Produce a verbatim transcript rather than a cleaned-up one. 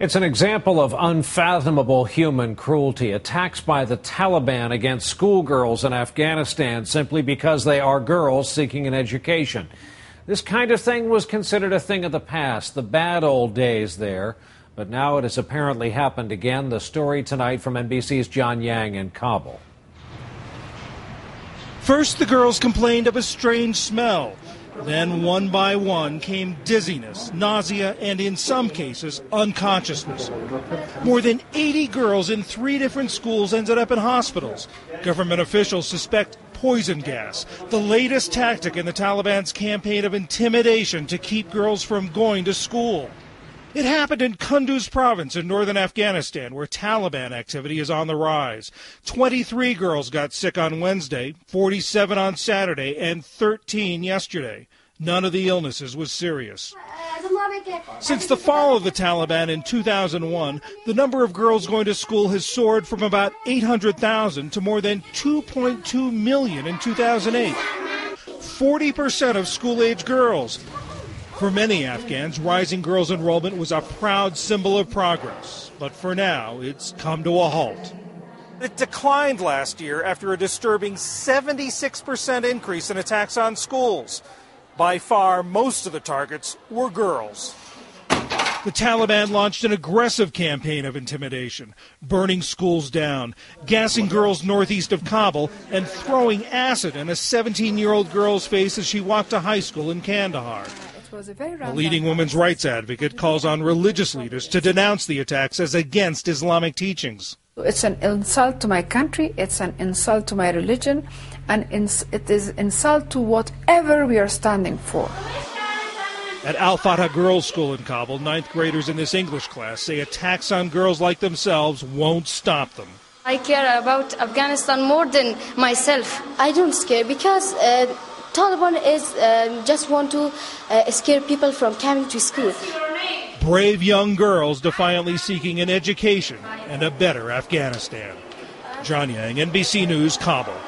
It's an example of unfathomable human cruelty, attacks by the Taliban against schoolgirls in Afghanistan simply because they are girls seeking an education. This kind of thing was considered a thing of the past, the bad old days there, but now it has apparently happened again. The story tonight from N B C's John Yang in Kabul. First, the girls complained of a strange smell. Then, one by one, came dizziness, nausea, and in some cases, unconsciousness. More than eighty girls in three different schools ended up in hospitals. Government officials suspect poison gas, the latest tactic in the Taliban's campaign of intimidation to keep girls from going to school. It happened in Kunduz province in northern Afghanistan, where Taliban activity is on the rise. twenty-three girls got sick on Wednesday, forty-seven on Saturday, and thirteen yesterday. None of the illnesses was serious. Since the fall of the Taliban in two thousand one, the number of girls going to school has soared from about eight hundred thousand to more than two point two million in two thousand eight. forty percent of school-age girls. For many Afghans, rising girls' enrollment was a proud symbol of progress. But for now, it's come to a halt. It declined last year after a disturbing seventy-six percent increase in attacks on schools. By far, most of the targets were girls. The Taliban launched an aggressive campaign of intimidation, burning schools down, gassing girls northeast of Kabul, and throwing acid in a seventeen-year-old girl's face as she walked to high school in Kandahar. A leading women's rights advocate calls on religious leaders to denounce the attacks as against Islamic teachings. It's an insult to my country, it's an insult to my religion, and it is an insult to whatever we are standing for. At Al-Fatah Girls School in Kabul, ninth graders in this English class say attacks on girls like themselves won't stop them. I care about Afghanistan more than myself. I don't care because Uh, Taliban is um, just want to uh, scare people from coming to school. Brave young girls defiantly seeking an education and a better Afghanistan. John Yang, N B C News, Kabul.